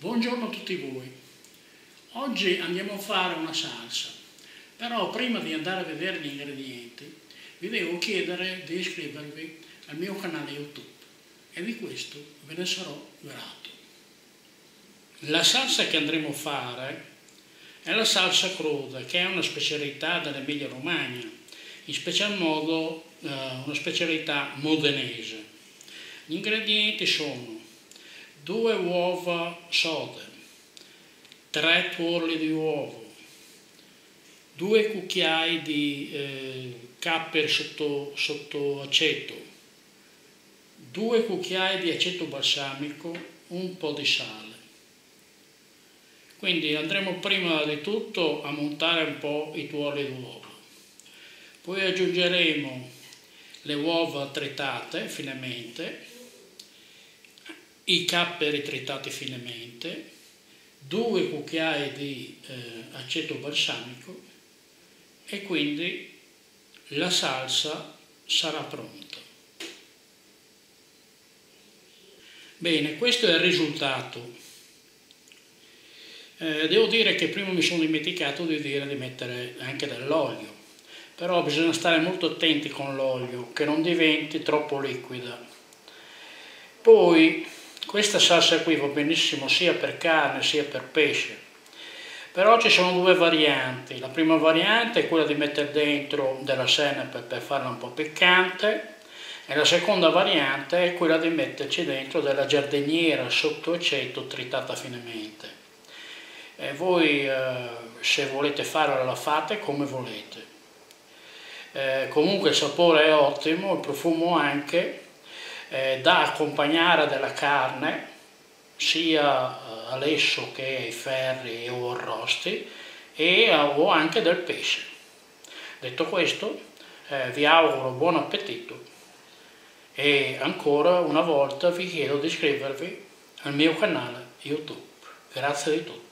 Buongiorno a tutti voi. Oggi andiamo a fare una salsa, però prima di andare a vedere gli ingredienti vi devo chiedere di iscrivervi al mio canale YouTube e di questo ve ne sarò grato. La salsa che andremo a fare è la salsa cruda, che è una specialità dell'Emilia Romagna, in special modo una specialità modenese. Gli ingredienti sono 2 uova sode, 3 tuorli di uovo, 2 cucchiai di capperi sotto aceto, 2 cucchiai di aceto balsamico, un po' di sale. Quindi andremo prima di tutto a montare un po' i tuorli di uovo. Poi aggiungeremo le uova tritate finemente, i capperi tritati finemente, 2 cucchiai di aceto balsamico e quindi la salsa sarà pronta. Bene, questo è il risultato. Devo dire che prima mi sono dimenticato di dire di mettere anche dell'olio, però bisogna stare molto attenti con l'olio, che non diventi troppo liquida. Poi questa salsa qui va benissimo sia per carne sia per pesce, però ci sono due varianti. La prima variante è quella di mettere dentro della senape per farla un po' piccante, e la seconda variante è quella di metterci dentro della giardiniera sotto aceto tritata finemente. E voi se volete farla la fate come volete. Comunque il sapore è ottimo, il profumo anche. Da accompagnare della carne, sia all'esso che ai ferri o arrosti, o anche del pesce. Detto questo, vi auguro buon appetito e ancora una volta vi chiedo di iscrivervi al mio canale YouTube. Grazie di tutto.